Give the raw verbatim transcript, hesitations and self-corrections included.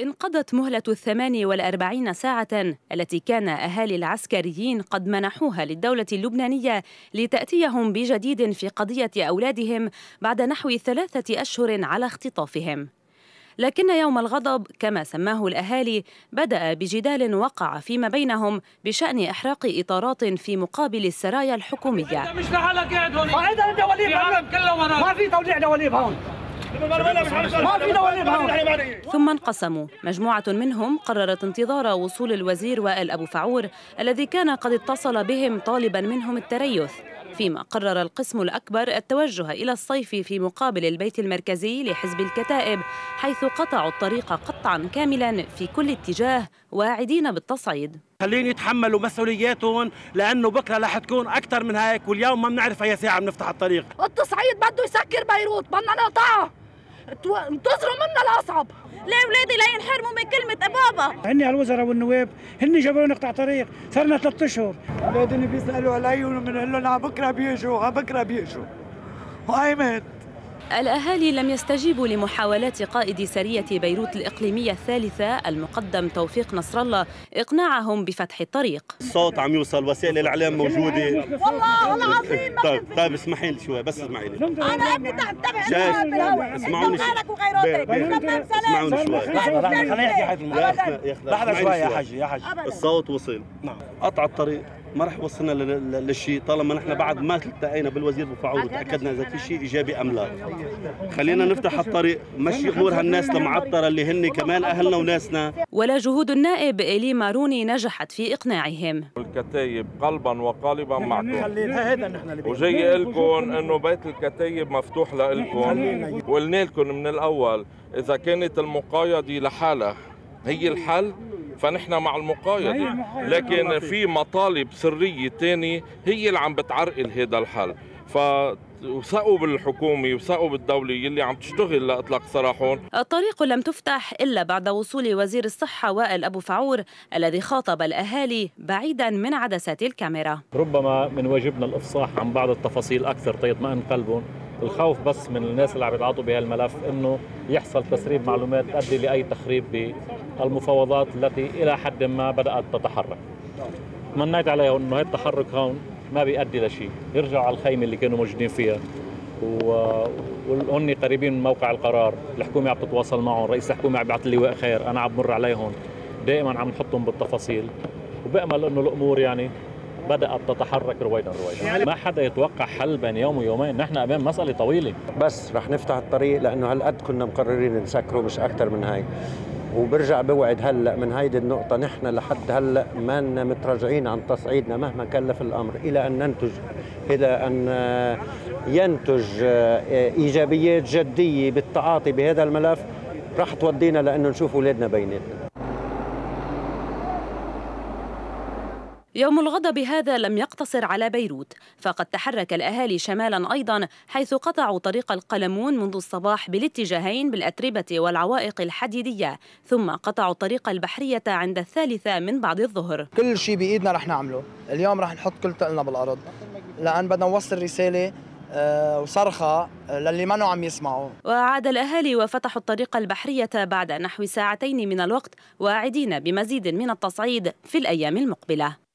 انقضت مهلة الثماني والأربعين ساعة التي كان أهالي العسكريين قد منحوها للدولة اللبنانية لتأتيهم بجديد في قضية أولادهم بعد نحو ثلاثة أشهر على اختطافهم. لكن يوم الغضب كما سماه الأهالي بدأ بجدال وقع فيما بينهم بشأن إحراق إطارات في مقابل السرايا الحكومية. أنت مش لحالك قاعد هون، قاعد أنت وليب هون، ما في توليع دواليب هون، ما في دواليب هون. ثم انقسموا، مجموعة منهم قررت انتظار وصول الوزير وائل أبو فاعور الذي كان قد اتصل بهم طالبا منهم التريث، فيما قرر القسم الأكبر التوجه إلى الصيف في مقابل البيت المركزي لحزب الكتائب، حيث قطعوا الطريق قطعا كاملا في كل اتجاه واعدين بالتصعيد. خليني يتحملوا مسؤولياتهم لأنه بكرة رح تكون أكثر من هيك، واليوم ما بنعرف أي ساعة بنفتح الطريق. التصعيد بده يسكر بيروت، بدنا نقطعها، انتظروا منا الأصعب. ليه ولادي لا ينحرموا من كلمة أبابا؟ هني هالوزراء والنواب هني جابوا نقطع طريق، صرنا ثلاث أشهر. ولادي بيسألوا علي وبنقول لهم على بكرة بيجوا، على بكرة بيجوا. وأيمت. الأهالي لم يستجيبوا لمحاولات قائد سرية بيروت الإقليمية الثالثة المقدم توفيق نصر الله إقناعهم بفتح الطريق. الصوت عم يوصل، وسائل الإعلام موجودة. والله العظيم. طيب طيب اسمحي لي شوي، بس اسمعي لي. أنا ابني تحت تبع بالهواء. اسمعوني. مالك وغيراتك. اسمعوني شوي. خليني أحكي حاجة الموضوع. لحظة شوي يا حاج يا حاج. الصوت وصل. نعم. قطع الطريق. ما رح وصلنا للشيء طالما نحن بعد ما التقينا بالوزير أبو فاعور وتاكدنا اذا في شيء ايجابي ام لا. خلينا نفتح الطريق، مشي امور هالناس المعطره اللي هن كمان اهلنا وناسنا. ولا جهود النائب إلي ماروني نجحت في اقناعهم. الكتايب قلبا وقالبا معكم، وجاي لكم انه بيت الكتايب مفتوح لكم، وقلنا لكم من الاول اذا كانت المقايضه لحالها هي الحل فنحن مع المقايضة، لكن في مطالب سرية تانية هي اللي عم بتعرقل هذا الحل. فوثقوا بالحكومة وثقوا بالدولة اللي عم تشتغل لإطلاق سراحهم. الطريق لم تفتح إلا بعد وصول وزير الصحة وائل أبو فاعور الذي خاطب الأهالي بعيدا من عدسات الكاميرا. ربما من واجبنا الإفصاح عن بعض التفاصيل أكثر تيطمئن قلبهم. الخوف بس من الناس اللي عم يتعاطوا بهالملف انه يحصل تسريب معلومات تؤدي لاي تخريب بالمفاوضات التي الى حد ما بدات تتحرك. تمنيت عليها انه هذا التحرك هون ما بيؤدي لشيء، يرجعوا على الخيمه اللي كانوا موجودين فيها وهن قريبين من موقع القرار، الحكومه عم تتواصل معهم، رئيس الحكومه عم يبعث اللواء خير، انا عم بمر عليهم، دائما عم نحطهم بالتفاصيل وبامل انه الامور يعني بدأت تتحرك رويدا رويدا. ما حدا يتوقع حل بين يوم ويومين، نحن أمام مسألة طويلة. بس رح نفتح الطريق لأنه هالقد كنا مقررين نسكره مش أكثر من هاي، وبرجع بوعد هلأ من هيدي النقطة نحن لحد هلأ ما لنا متراجعين عن تصعيدنا مهما كلف الأمر، إلى أن ننتج إلى أن ينتج إيجابيات جدية بالتعاطي بهذا الملف رح تودينا لأنه نشوف أولادنا بيناتنا. يوم الغضب هذا لم يقتصر على بيروت، فقد تحرك الأهالي شمالا أيضا حيث قطعوا طريق القلمون منذ الصباح بالاتجاهين بالأتربة والعوائق الحديدية، ثم قطعوا الطريق البحرية عند الثالثة من بعد الظهر. كل شيء بإيدنا رح نعمله، اليوم رح نحط كل ثقلنا بالأرض، لأن بدنا نوصل رسالة وصرخة للي ما عم يسمعوا. وعاد الأهالي وفتحوا الطريق البحرية بعد نحو ساعتين من الوقت واعدين بمزيد من التصعيد في الأيام المقبلة.